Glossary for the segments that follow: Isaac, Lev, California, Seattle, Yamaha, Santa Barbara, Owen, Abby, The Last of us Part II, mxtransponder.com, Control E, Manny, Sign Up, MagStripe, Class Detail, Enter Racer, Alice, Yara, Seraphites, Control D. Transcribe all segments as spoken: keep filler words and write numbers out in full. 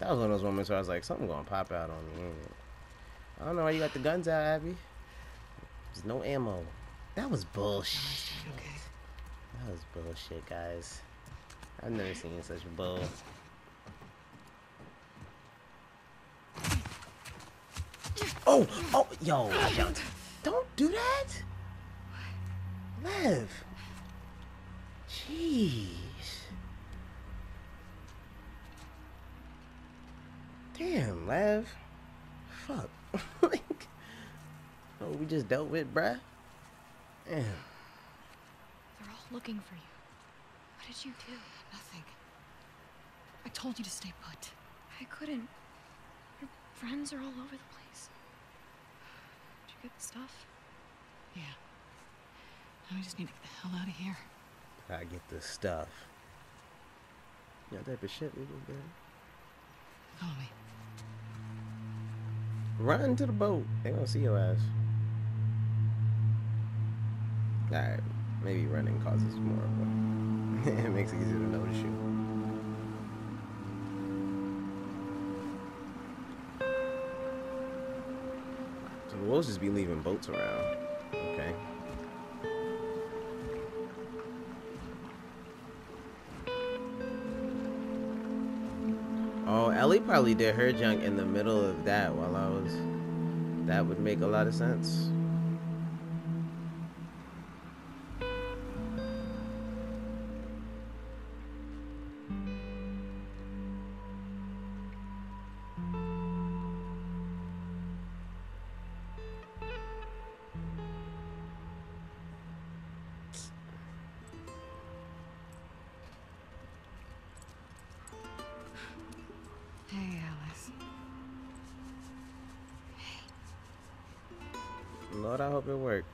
That was one of those moments where I was like, something's gonna pop out on me, ain't it? I don't know why you got the guns out, Abby. There's no ammo. That was bullshit. That was bullshit, guys. I've never seen such bull. Oh! Oh! Yo! Yo! Don't do that! Lev! Jeez. Damn, Lev. Fuck. Like, what we just dealt with, bruh? Damn. They're all looking for you. What did you do? Nothing. I told you to stay put. I couldn't. Your friends are all over the place. Did you get the stuff? Yeah. Now we just need to get the hell out of here. I get the stuff. You know, that type of shit we do, man. Follow me. Run to the boat. They gonna see your ass. Alright, maybe running causes more of it. It makes it easier to notice you. So the wolves just be leaving boats around. Okay. Oh, Ellie probably did her junk in the middle of that while I was... That would make a lot of sense. Lord, I hope it worked.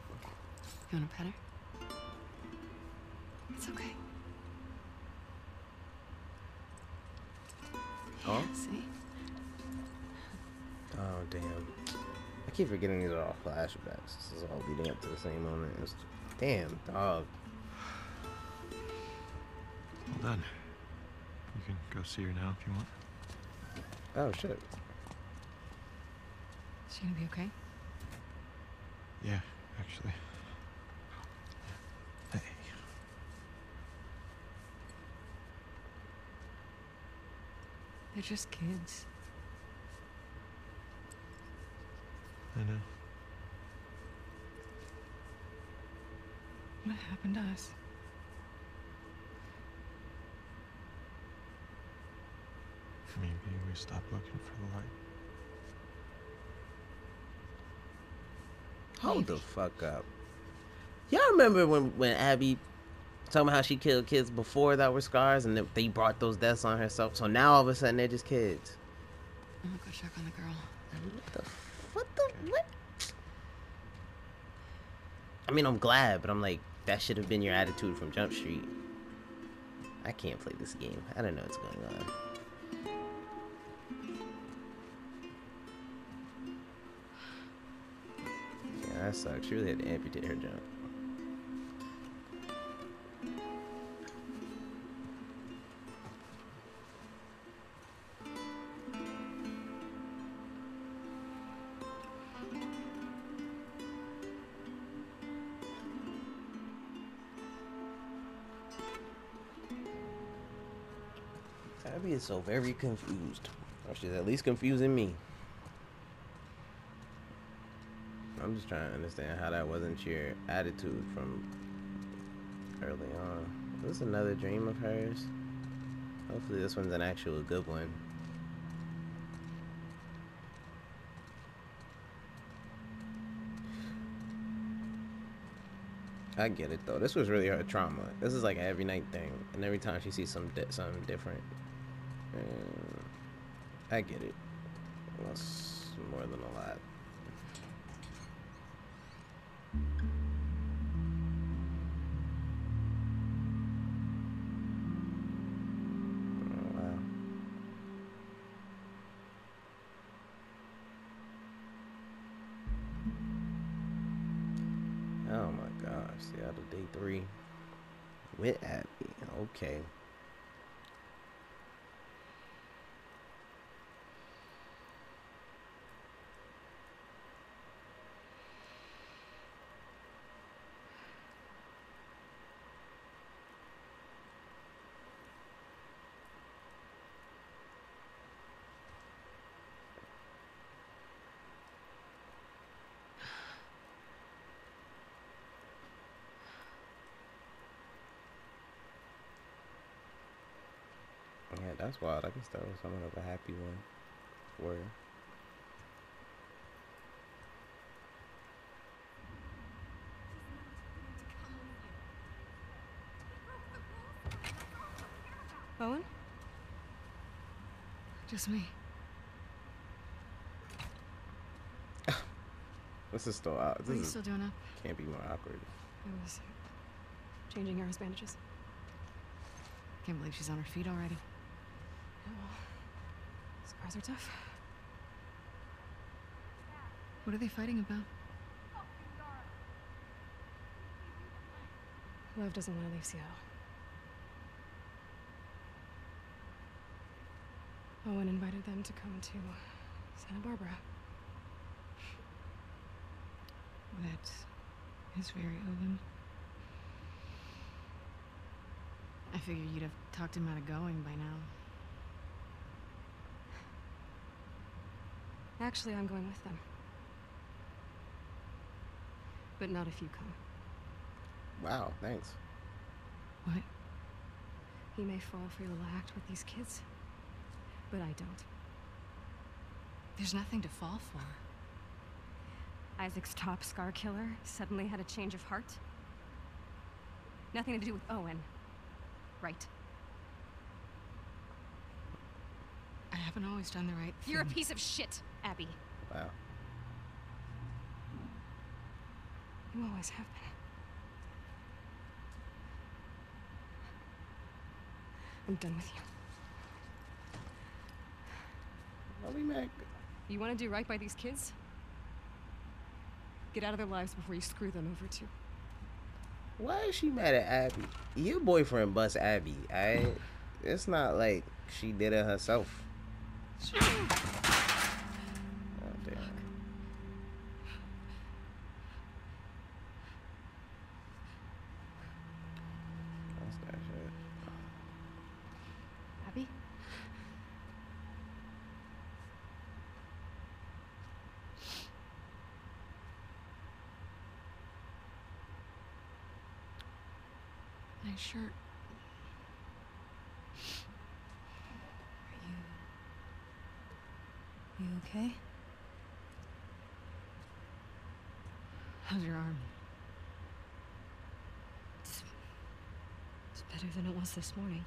You want a pet her? It's okay. Oh? Yeah, see? Oh, damn. I keep forgetting these are all flashbacks. This is all leading up to the same moment. It's... Damn, dog. Well done. You can go see her now if you want. Oh, shit. Is she gonna be okay? Yeah, actually. Hey. They're just kids. I know. What happened to us? Maybe we stopped looking for the light. Hold the fuck up. Y'all remember when, when Abby told me how she killed kids before that were scars and that they brought those deaths on herself? So now all of a sudden they're just kids. I'm gonna go check on the girl. What the, what the, what? I mean, I'm glad, but I'm like, that should have been your attitude from Jump Street. I can't play this game. I don't know what's going on. That sucks. She really had to amputate her jump. Abby is so very confused. Or she's at least confusing me. I'm just trying to understand how that wasn't your attitude from early on. Is this another dream of hers? Hopefully this one's an actual good one. I get it though. This was really her trauma. This is like an every night thing. And every time she sees some di something different. And I get it. That's more than a lot. Oh my gosh, Seattle day three with Abby. Okay. Yeah, that's wild. I can start with something of a happy one. Word. Owen? Just me. This is still out. This what are you is, still doing up? Can't be more awkward. I was changing Yara's bandages. Can't believe she's on her feet already. Oh, scars are tough. What are they fighting about? Lev doesn't want to leave Seattle. Owen invited them to come to Santa Barbara. That is very Owen. I figured you'd have talked him out of going by now. Actually, I'm going with them. But not if you come. Wow, thanks. What? He may fall for your little act with these kids, but I don't. There's nothing to fall for. Isaac's top scar killer suddenly had a change of heart. Nothing to do with Owen. Right. I haven't always done the right thing. You're a piece of shit, Abby. Wow. You always have been. I'm done with you. I'll be back. You want to do right by these kids? Get out of their lives before you screw them over too. Why is she mad at Abby? Your boyfriend busts Abby. I. It's not like she did it herself. Oh, damn. That's that shit. Abby. Nice shirt. Are you... You okay? How's your arm? It's... It's better than it was this morning.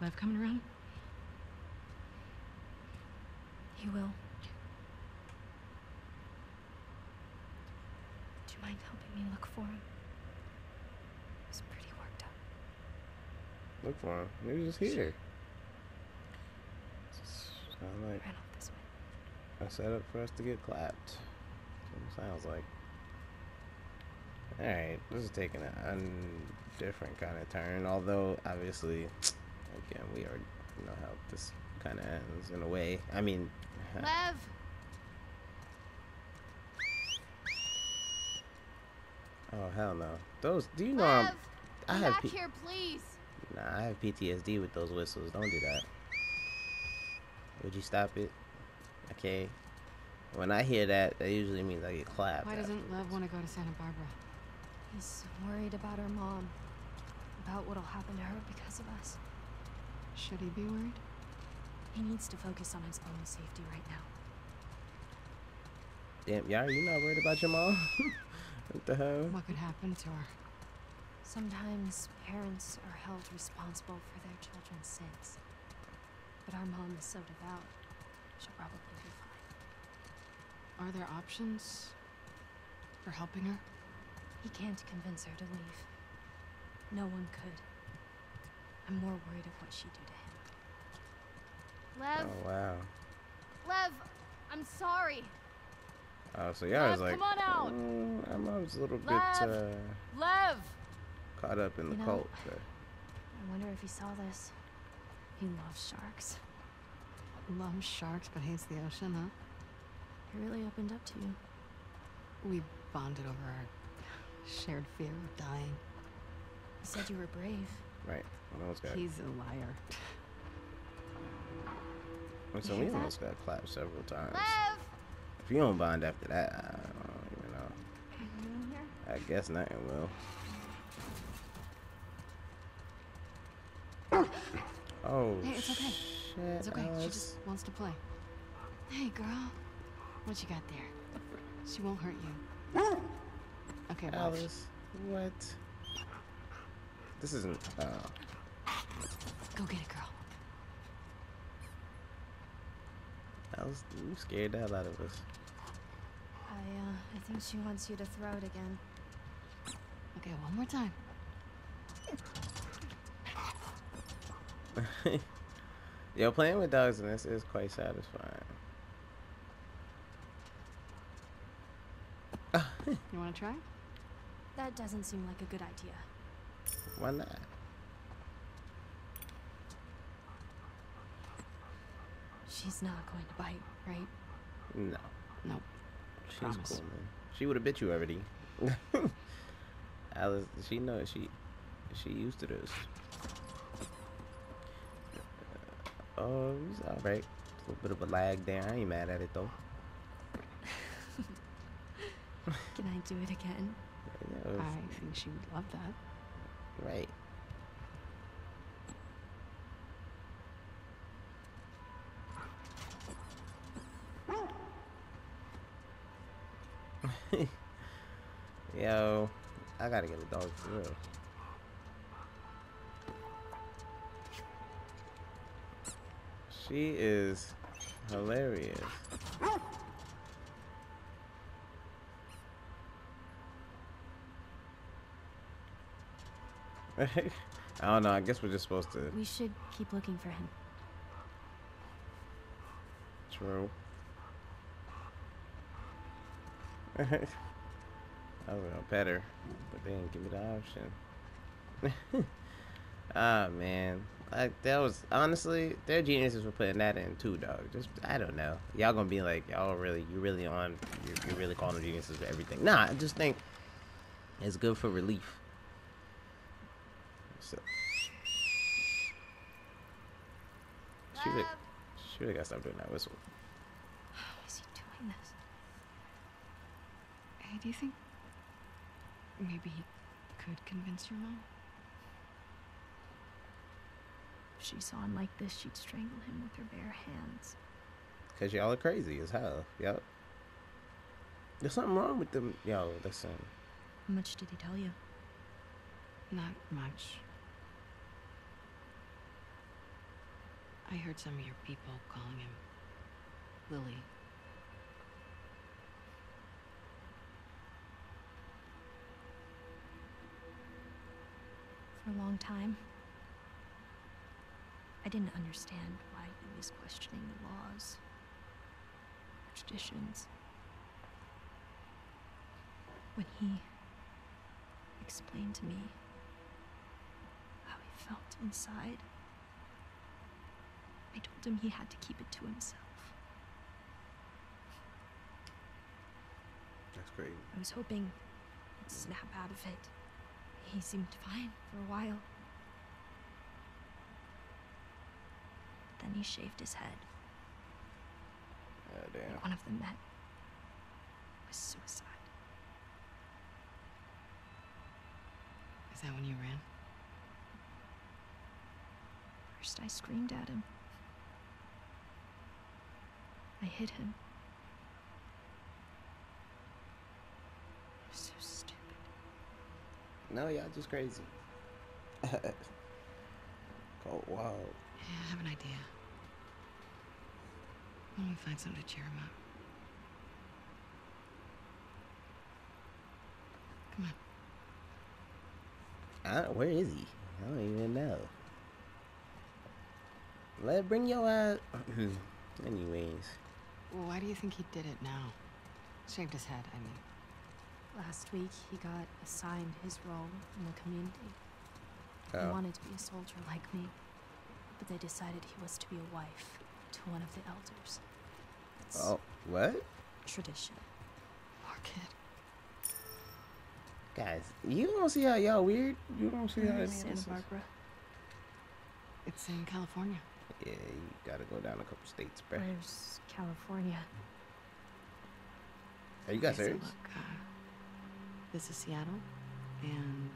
Lev coming around? He will. Do you mind helping me look for him? Look for him. He was just here. Sound like a setup for us to get clapped. That's what it sounds like. Alright, this is taking a different kind of turn. Although, obviously, again, we already know how this kind of ends in a way. I mean, Lev! Oh, hell no. Those, do you know Lev, I'm. I have back here, please! Nah, I have P T S D with those whistles. Don't do that. Would you stop it? Okay. When I hear that, that usually means I get clapped. Why doesn't Lev want to go to Santa Barbara? He's worried about her mom. About what'll happen to her because of us. Should he be worried? He needs to focus on his own safety right now. Damn, Yara, you not worried about your mom? What the hell? What could happen to her? Sometimes parents are held responsible for their children's sins. But our mom is so devout, she'll probably be fine. Are there options for helping her? He can't convince her to leave. No one could. I'm more worried of what she'd do to him. Lev! Oh, wow. Lev! I'm sorry! Oh, so Yara's like, come on out! Mm, my mom's a little Lev, bit, uh... Lev! Caught up in the you know, cult. But... I wonder if he saw this. He loves sharks. Loves sharks, but hates the ocean, huh? He really opened up to you. We bonded over our shared fear of dying. He said you were brave. Right. Well, got... He's a liar. Wait, so we almost got clapped several times. Lev! If you don't bond after that, I don't even know. Are you in here? I guess nothing will. Oh, hey, it's okay. Shit, it's okay. Alice. She just wants to play. Hey, girl. What you got there? She won't hurt you. Okay, Alice. Watch. What? This isn't. Uh... Go get it, girl. Alice, you scared the hell out of us. I, uh, I think she wants you to throw it again. Okay, one more time. Yo, playing with dogs in this is quite satisfying. You want to try? That doesn't seem like a good idea. Why not? She's not going to bite, right? No. Nope. She's Promise. Cool, man. She would have bit you already. Alice, she knows she she used to this. Uh, oh, it's all right. A little bit of a lag there. I ain't mad at it though. Can I do it again? Yeah, it was... I think she would love that. Right. Yo, I gotta get a dog for real. She is hilarious. I don't know, I guess we're just supposed to... We should keep looking for him. True. I was gonna pet her, but they didn't give me the option. Ah, oh, man. Like, that was... Honestly, they're geniuses for putting that in too, dog. Just, I don't know. Y'all gonna be like, y'all really... You really on... You really calling them geniuses for everything. Nah, I just think it's good for relief. So, she really, she really gotta stop doing that whistle. How is he doing this? Hey, do you think maybe he could convince your mom? If she saw him like this, she'd strangle him with her bare hands. Cause y'all are crazy as hell. Yep. There's something wrong with them. Yo, listen. How much did he tell you? Not much. I heard some of your people calling him Lily. For a long time, I didn't understand why he was questioning the laws, the traditions. When he explained to me how he felt inside, I told him he had to keep it to himself. That's great. I was hoping he'd snap out of it. He seemed fine for a while. But then he shaved his head. Oh, damn. And one of the men was suicide. Is that when you ran? First, I screamed at him. I hit him. So stupid. No, y'all just crazy. Oh, wow. Yeah, I have an idea. Why don't we find something to cheer him up? Come on. I don't, where is he? I don't even know. Let bring your eyes. Anyways. Well, why do you think he did it now? Shaved his head, I mean. Last week, he got assigned his role in the community. Oh. He wanted to be a soldier like me, but they decided he was to be a wife to one of the elders. It's oh, what? Tradition. Poor kid. Guys, you don't see how y'all weird? You don't see how it's Santa Barbara. It's in California. Yeah, you gotta go down a couple states, bro. Where's California? Are you guys okay, serious? So look, uh, this is Seattle, and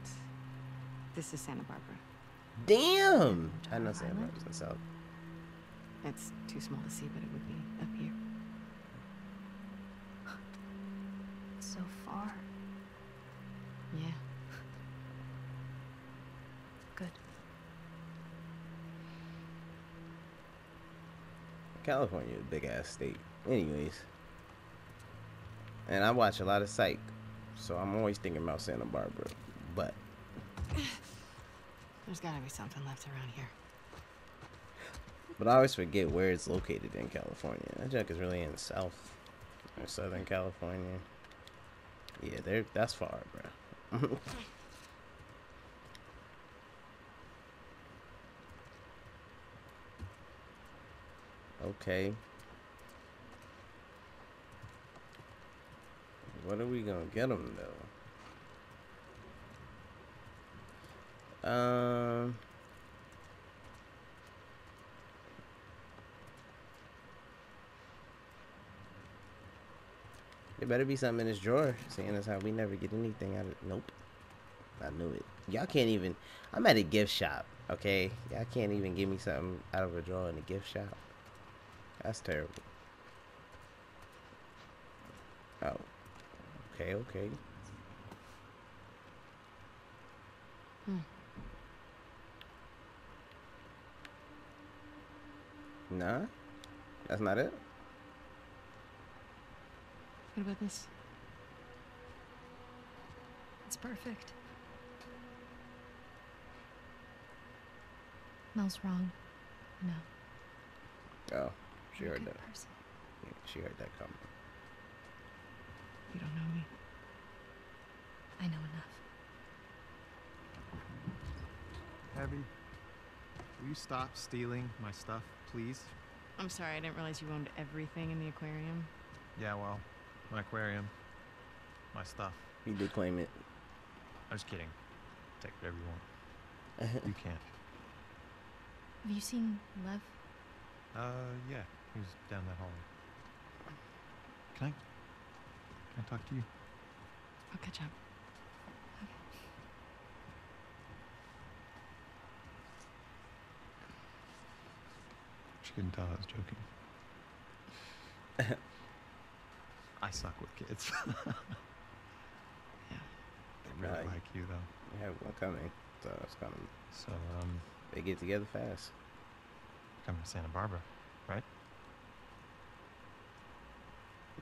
this is Santa Barbara. Damn! I know Santa Barbara's in the south. It's too small to see, but it would be up here. So far. Yeah. Good. California is a big ass state. Anyways. And I watch a lot of psych, so I'm always thinking about Santa Barbara. But there's gotta be something left around here. But I always forget where it's located in California. That junk is really in the south or Southern California. Yeah, there. That's far, bro. Okay. What are we gonna get them though? Um. There better be something in this drawer, seeing as how we never get anything out of it. Nope. I knew it. Y'all can't even... I'm at a gift shop, okay? Y'all can't even give me something out of a drawer in a gift shop. That's terrible. Oh. Okay, okay. Hmm. Nah? That's not it? What about this? It's perfect. Mel's wrong. No. Oh, she heard that. Yeah, she heard that comment. You don't know me. I know enough. Abby, will you stop stealing my stuff, please? I'm sorry, I didn't realize you owned everything in the aquarium. Yeah, well. My aquarium, my stuff. You did claim it. I'm just kidding. Take whatever you want. You can't. Have you seen Lev? Uh, yeah. He was down that hallway. Can I? Can I talk to you? I'll catch up. Okay. She couldn't tell I was joking. I suck with kids. Yeah. They really uh, like you, though. Yeah, well, coming. So it's coming. So, um. They get together fast. Coming to Santa Barbara, right?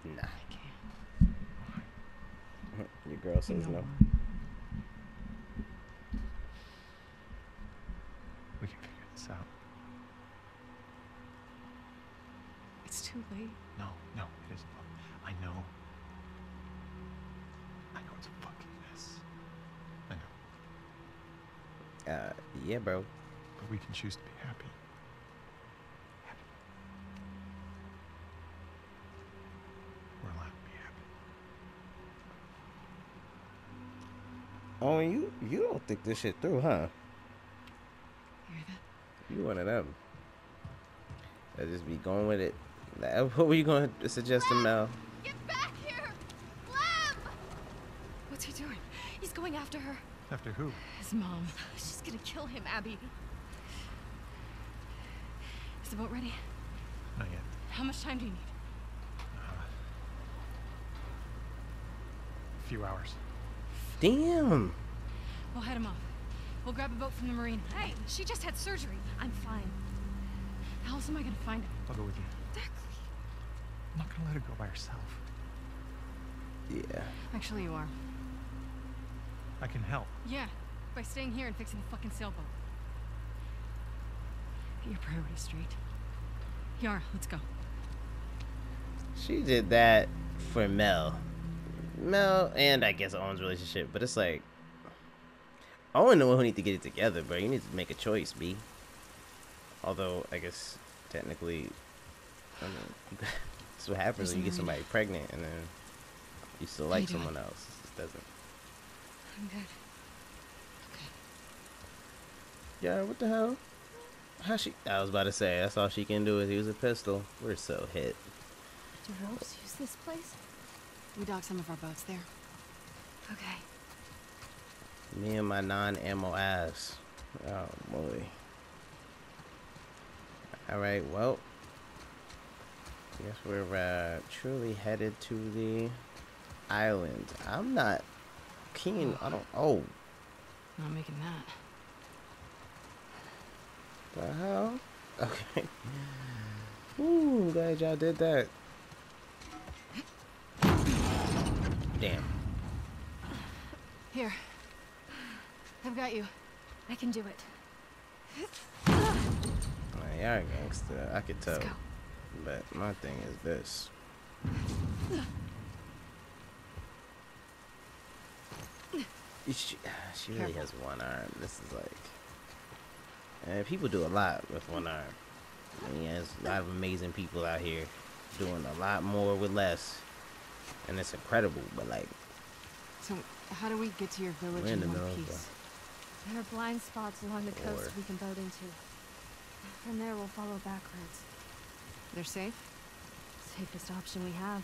Nah. I can't. Your girl says no. no. We can figure this out. It's too late. No, no, it isn't. I know. I know it's a fucking mess. I know. Uh, yeah, bro. But we can choose to be happy. Happy. We're allowed to be happy. Oh, you you don't think this shit through, huh? You one of them. I'll just be going with it. What were you going to suggest to Mel? After her. After who? His mom. She's gonna kill him, Abby. Is the boat ready? Not yet. How much time do you need? Uh, a few hours. Damn. We'll head him off. We'll grab a boat from the marina. Hey, she just had surgery. I'm fine. How else am I gonna find her? I'll go with you. Exactly. I'm not gonna let her go by herself. Yeah. Actually, you are. I can help. Yeah, by staying here and fixing the fucking sailboat. Get your priorities straight. Yara, let's go. She did that for Mel. Mel and I guess Owen's relationship, but it's like... Owen the one who needs to get it together, bro. You need to make a choice, B. Although, I guess, technically... I don't know. That's what happens when you get somebody pregnant and then you still like someone else. It just doesn't... I'm good. Okay. Yeah, what the hell? How she? I was about to say, that's all she can do is use a pistol. We're so hit. Do ropes use this place? We dock some of our boats there. Okay. Me and my non-ammo ass. Oh, boy. Alright, well. I guess we're uh, truly headed to the island. I'm not keen. I don't. Oh. Not making that. The hell? Okay. Ooh, glad y'all did that. Damn. Here. I've got you. I can do it. Nah, y'all gangster. I could tell. But my thing is this. She, she really has one arm. This is like... And people do a lot with one arm. I mean, there's a lot of amazing people out here doing a lot more with less. And it's incredible, but like... So, how do we get to your village in one piece? There are blind spots along the coast we can boat into. From there, we'll follow back roads. They're safe? Safest option we have.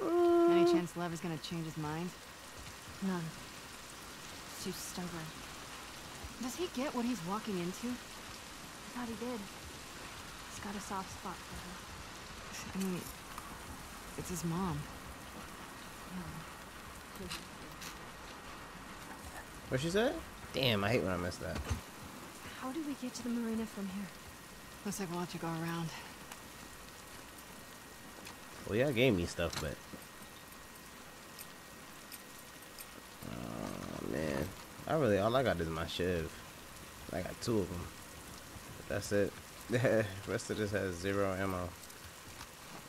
Mm. Any chance Lev is gonna change his mind? None. Too stubborn. Does he get what he's walking into? I thought he did. He's got a soft spot for her. I mean, it's his mom. No. What she said? Damn, I hate when I miss that. How do we get to the marina from here? Looks like we'll have to go around. Well, y'all gave me stuff, but... Oh, man. I really... All I got is my shiv. I got two of them. But that's it. The rest of this has zero ammo.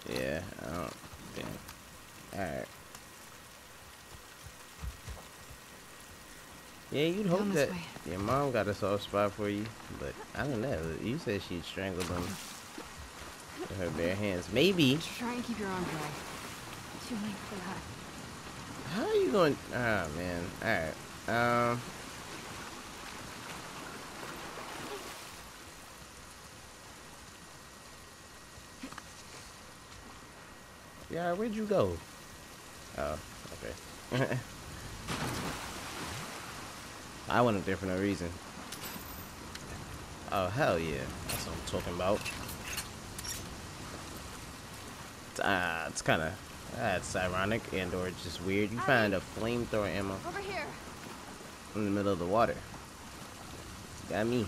Yeah, I don't... Damn. Alright. Yeah, you'd hope that your mom got a soft spot for you. But, I don't know. You said she'd strangle them. With her bare hands. Maybe. Try and keep your arm dry. Too late for that. How are you going? Ah, oh, man. All right. Um. Yeah, where'd you go? Oh, okay. I went up there for no reason. Oh hell yeah! That's what I'm talking about. Ah, uh, it's kind of that's uh, ironic and or just weird. You Abby. Find a flamethrower ammo over here in the middle of the water. Got me.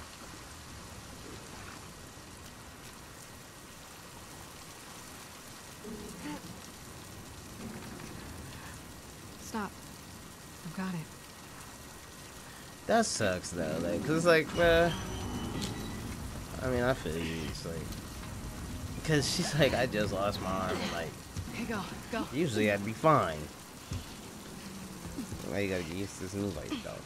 Stop. I've got it. That sucks though, like, cause like, uh, I mean, I feel you. It's like. Cause she's like, I just lost my arm. Like, hey, go, go. Usually I'd be fine. Now you gotta get used to this new light, though.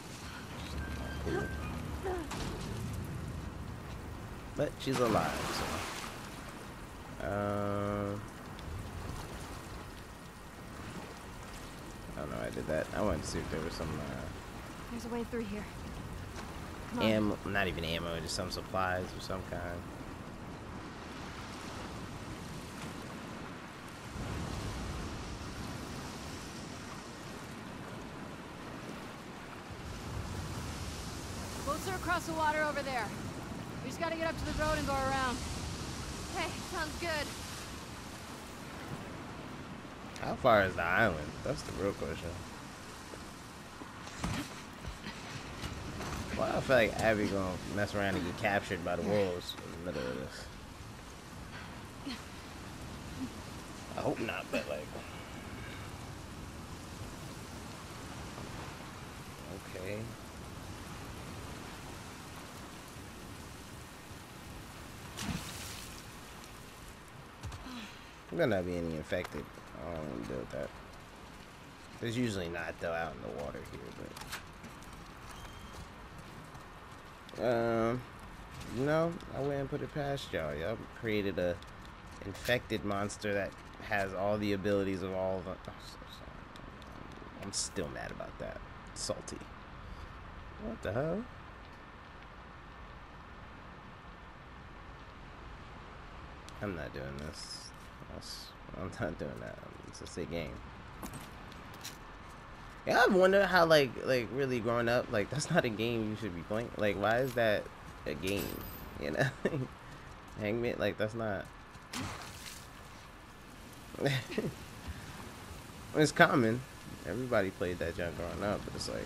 But she's alive, so. Uh, I don't know. I did that. I wanted to see if there was some. Uh, There's a way through here. Come on. Ammo, not even ammo, just some supplies of some kind. Across the water over there. We just gotta get up to the road and go around. Hey, sounds good. How far is the island? That's the real question. Well, I feel like Abby gonna mess around and get captured by the wolves in the middle of this. I hope not, but like... Okay. There's gonna be any infected. I don't want to deal with that. There's usually not though out in the water here, but um, you know, I wouldn't put it past y'all. Y'all created a infected monster that has all the abilities of all the. Oh, so I'm still mad about that. Salty. What the hell? I'm not doing this. I'm not doing that. It's just a game. Yeah, I've wondered how, like, like really growing up, like, that's not a game you should be playing. Like, why is that a game? You know, Hangman, like, that's not. It's common. Everybody played that junk growing up, but it's like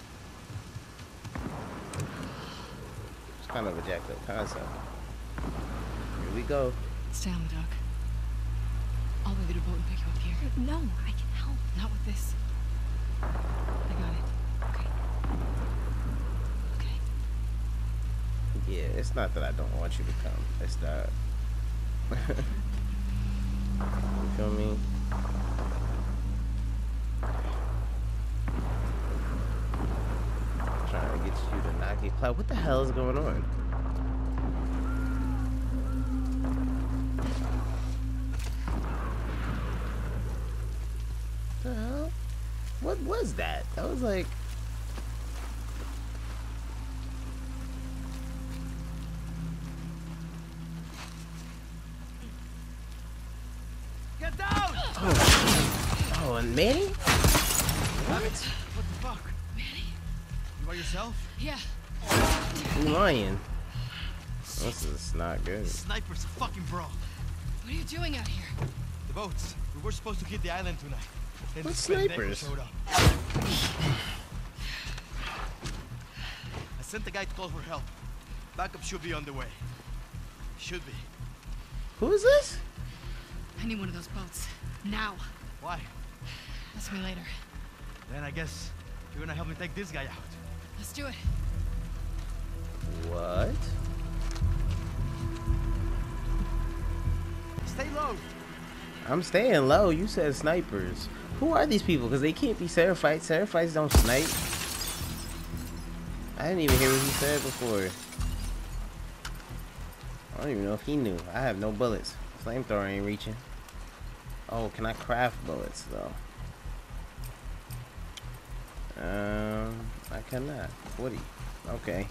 it's kind of a jacked up concept. Here we go. Stay on the dock. I'll wait at a boat and pick you up here. No, I can help. Not with this. I got it. Okay. Okay. Yeah, it's not that I don't want you to come. It's that. You feel me? I'm trying to get you to knock it cloud. What the hell is going on? What the hell? What was that? That was like. Get down! Oh, oh, and Manny? What? What the fuck? Manny? You by yourself? Yeah. You lying. This is not good. This sniper's a fucking bro. What are you doing out here? The boats. We were supposed to hit the island tonight. Then what snipers? Showed up. I sent the guy to call for help. Backup should be on the way. Should be. Who is this? I need one of those boats. Now. Why? That's me later. Then I guess you're gonna help me take this guy out. Let's do it. What? Stay low. I'm staying low. You said snipers. Who are these people? Because they can't be Seraphites. Seraphites don't snipe. I didn't even hear what he said before. I don't even know if he knew. I have no bullets. Flamethrower ain't reaching. Oh, can I craft bullets though? Um, I cannot. forty. Okay.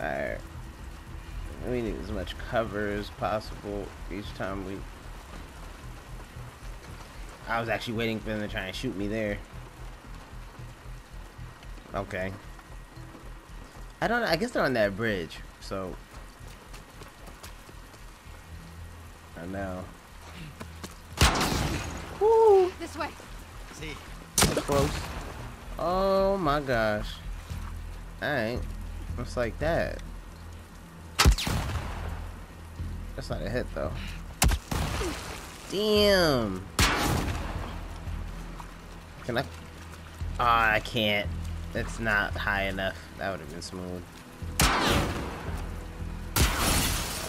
Alright. We need as much cover as possible each time we... I was actually waiting for them to try and shoot me there. Okay. I don't know. I guess they're on that bridge, so... I know. Woo! This way. See. That's close. Oh my gosh. Alright. It's like that. That's not a hit though. Damn. Can I? Ah, oh, I can't. It's not high enough. That would have been smooth.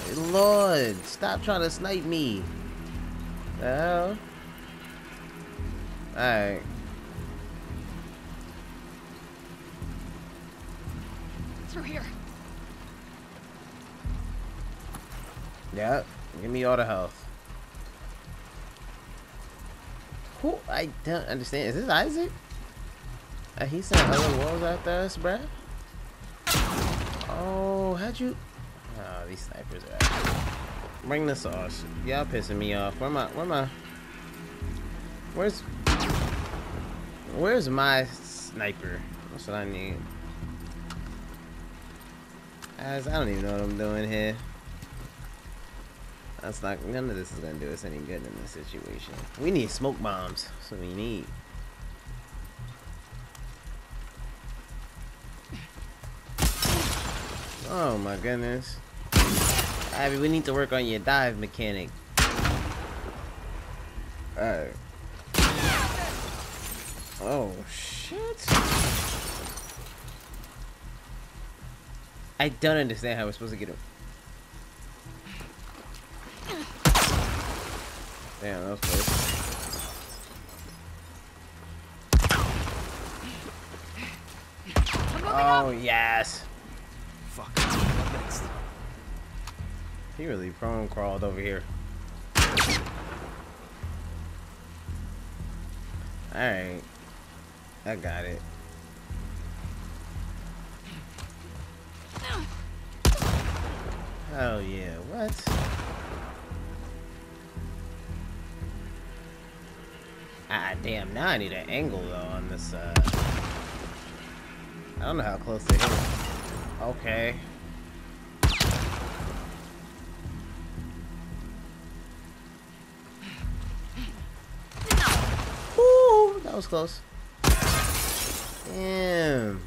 Hey, Lord, stop trying to snipe me. Well. Alright. Through here. Yep, give me all the health. Who? I don't understand. Is this Isaac? Uh, he sent other walls after us, bruh. Oh, how'd you? Oh, these snipers are actually... Bring the sauce. Y'all pissing me off. Where my? Where my? Where's? Where's my sniper? That's what I need. Guys, I don't even know what I'm doing here. That's not, none of this is gonna do us any good in this situation. We need smoke bombs. That's what we need. Oh my goodness. Abby, we need to work on your dive mechanic. Alright. Oh shit. I don't understand how we're supposed to get him. Damn, that was close. Oh, up. Yes. Fuck. What next? He really prone crawled over here. Alright. I got it. Oh, yeah. What? Damn, now I need an angle, though, on this, uh... I don't know how close they hit. Okay. Woo! That was close. Damn.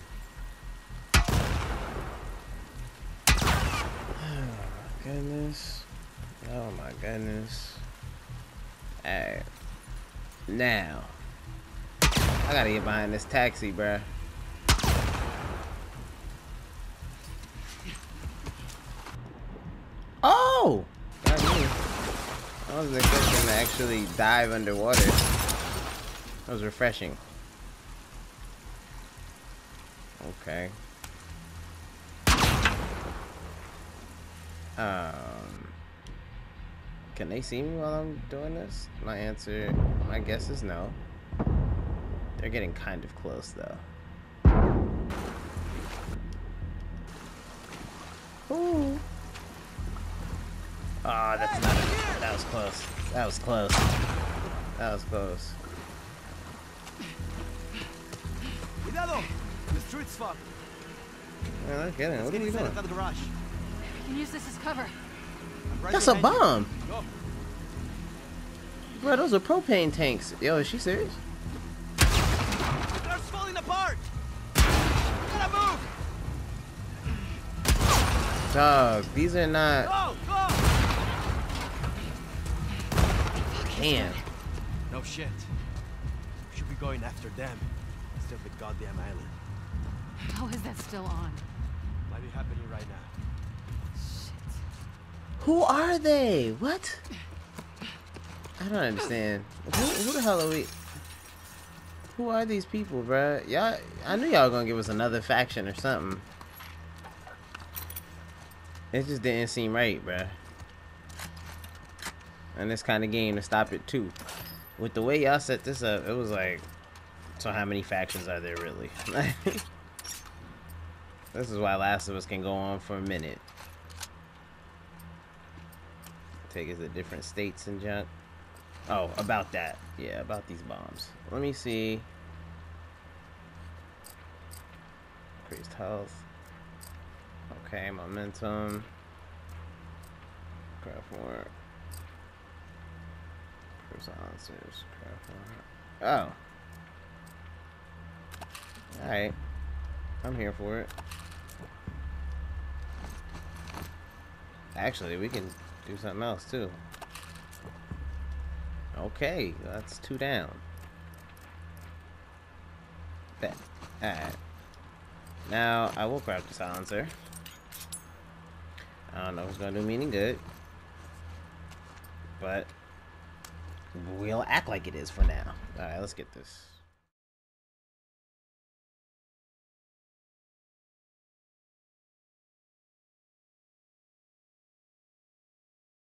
Goodness. Oh my goodness. Alright. Now. I gotta get behind this taxi, bruh. Oh! Got me. I wasn't expecting to actually dive underwater. That was refreshing. Okay. Um, can they see me while I'm doing this? My answer, my guess is no. They're getting kind of close though. Ooh. Oh, that's not it. That was close. That was close. That was close. Cuidado! The street's fucked. Yeah, they're getting it. What are we doing? You can use this as cover. Right, that's a bomb. Bro, those are propane tanks. Yo, is she serious? They're falling apart. Gotta move. Dog, these are not. Go, go. Damn. No shit. We should be going after them instead of the goddamn island. How is that still on? Might be happening right now. Who are they? What? I don't understand. Who, who the hell are we? Who are these people, bruh? Y'all, I knew y'all were gonna give us another faction or something. It just didn't seem right, bruh. And this kind of game to stop it too. With the way y'all set this up, it was like, so how many factions are there really? This is why Last of Us can go on for a minute. Is it different states and junk? Oh, about that. Yeah, about these bombs. Let me see. Increased health. Okay, momentum. Craft war. Silencers. Craft war. Oh. Alright. I'm here for it. Actually, we can do something else too. Okay, that's two down. Bet. Alright. Now I will grab the silencer. I don't know if it's gonna do me any good, but we'll act like it is for now. Alright, let's get this.